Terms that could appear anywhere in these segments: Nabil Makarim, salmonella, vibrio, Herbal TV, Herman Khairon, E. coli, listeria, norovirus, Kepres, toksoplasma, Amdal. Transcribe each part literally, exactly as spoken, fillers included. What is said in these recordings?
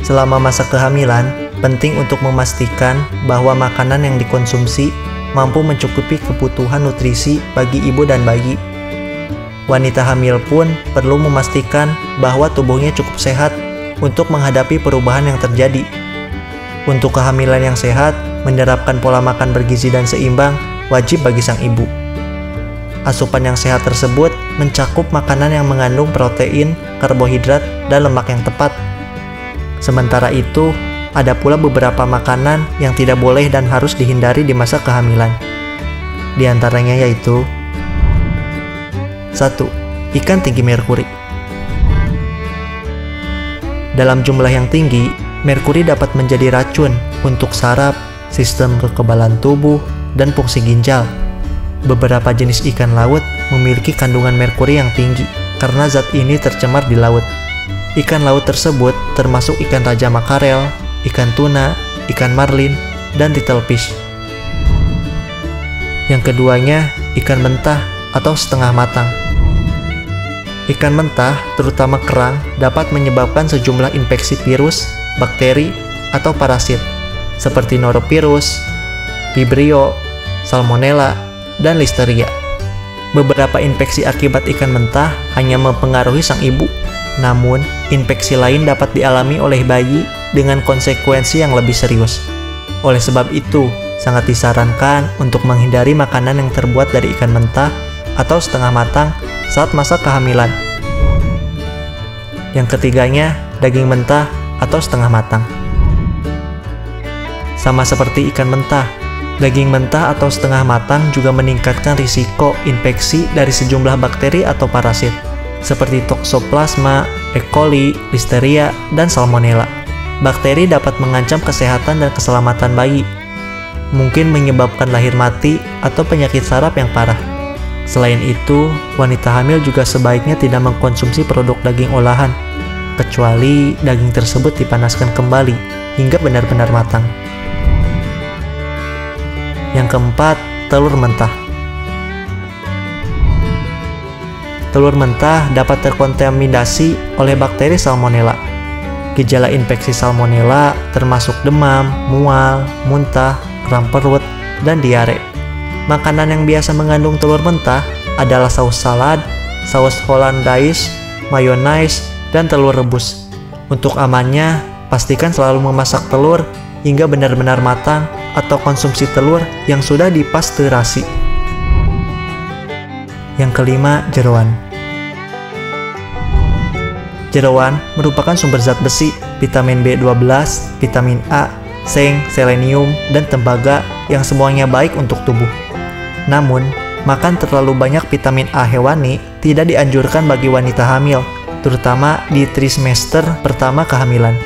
Selama masa kehamilan, penting untuk memastikan bahwa makanan yang dikonsumsi mampu mencukupi kebutuhan nutrisi bagi ibu dan bayi. Wanita hamil pun perlu memastikan bahwa tubuhnya cukup sehat untuk menghadapi perubahan yang terjadi. Untuk kehamilan yang sehat, menerapkan pola makan bergizi dan seimbang wajib bagi sang ibu. Asupan yang sehat tersebut mencakup makanan yang mengandung protein, karbohidrat, dan lemak yang tepat. Sementara itu, ada pula beberapa makanan yang tidak boleh dan harus dihindari di masa kehamilan. Di antaranya yaitu satu. Ikan tinggi merkuri. Dalam jumlah yang tinggi, merkuri dapat menjadi racun untuk saraf, sistem kekebalan tubuh, dan fungsi ginjal. Beberapa jenis ikan laut memiliki kandungan merkuri yang tinggi karena zat ini tercemar di laut. Ikan laut tersebut termasuk ikan raja makarel, ikan tuna, ikan marlin, dan turtle fish. Yang keduanya, ikan mentah atau setengah matang. Ikan mentah, terutama kerang, dapat menyebabkan sejumlah infeksi virus, bakteri, atau parasit seperti norovirus, vibrio, salmonella, dan listeria. Beberapa infeksi akibat ikan mentah hanya mempengaruhi sang ibu, namun infeksi lain dapat dialami oleh bayi dengan konsekuensi yang lebih serius. Oleh sebab itu, sangat disarankan untuk menghindari makanan yang terbuat dari ikan mentah atau setengah matang saat masa kehamilan. Yang ketiganya, daging mentah atau setengah matang. Sama seperti ikan mentah, daging mentah atau setengah matang juga meningkatkan risiko infeksi dari sejumlah bakteri atau parasit, seperti toksoplasma, E. coli, listeria, dan salmonella. Bakteri dapat mengancam kesehatan dan keselamatan bayi, mungkin menyebabkan lahir mati atau penyakit saraf yang parah. Selain itu, wanita hamil juga sebaiknya tidak mengkonsumsi produk daging olahan, kecuali daging tersebut dipanaskan kembali hingga benar-benar matang. Yang keempat, telur mentah. Telur mentah dapat terkontaminasi oleh bakteri salmonella. Gejala infeksi salmonella termasuk demam, mual, muntah, kram perut, dan diare. Makanan yang biasa mengandung telur mentah adalah saus salad, saus hollandaise, mayonnaise, dan telur rebus. Untuk amannya, pastikan selalu memasak telur hingga benar-benar matang atau konsumsi telur yang sudah dipasteurasi. Yang kelima, jeroan. Jeroan merupakan sumber zat besi, vitamin B dua belas, vitamin A, zinc, selenium, dan tembaga yang semuanya baik untuk tubuh. Namun, makan terlalu banyak vitamin A hewani tidak dianjurkan bagi wanita hamil, terutama di trimester pertama kehamilan.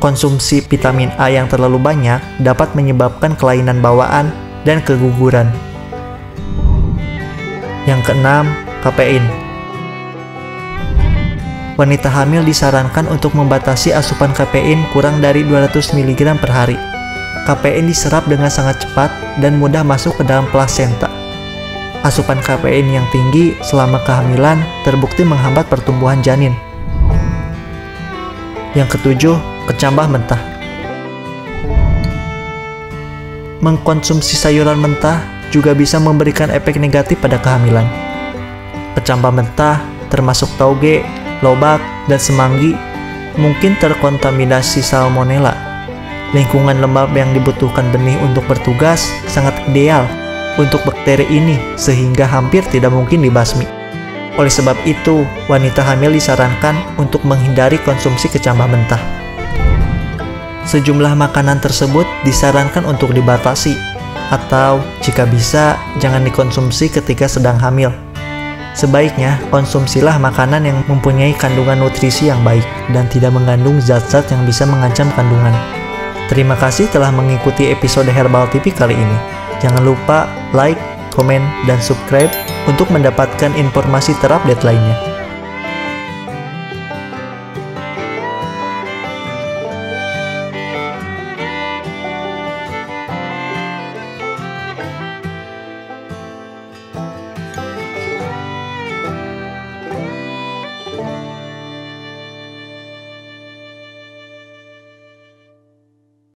Konsumsi vitamin A yang terlalu banyak dapat menyebabkan kelainan bawaan dan keguguran. Yang keenam, kafein. Wanita hamil disarankan untuk membatasi asupan kafein kurang dari dua ratus miligram per hari. Kafein diserap dengan sangat cepat dan mudah masuk ke dalam plasenta. Asupan kafein yang tinggi selama kehamilan terbukti menghambat pertumbuhan janin. Yang ketujuh, kecambah mentah. Mengkonsumsi sayuran mentah juga bisa memberikan efek negatif pada kehamilan. Kecambah mentah termasuk tauge, lobak, dan semanggi mungkin terkontaminasi salmonella. Lingkungan lembab yang dibutuhkan benih untuk bertugas sangat ideal untuk bakteri ini sehingga hampir tidak mungkin dibasmi. Oleh sebab itu, wanita hamil disarankan untuk menghindari konsumsi kecambah mentah. Sejumlah makanan tersebut disarankan untuk dibatasi, atau jika bisa, jangan dikonsumsi ketika sedang hamil. Sebaiknya, konsumsilah makanan yang mempunyai kandungan nutrisi yang baik dan tidak mengandung zat-zat yang bisa mengancam kandungan. Terima kasih telah mengikuti episode Herbal T V kali ini. Jangan lupa like, komen, dan subscribe untuk mendapatkan informasi terupdate lainnya.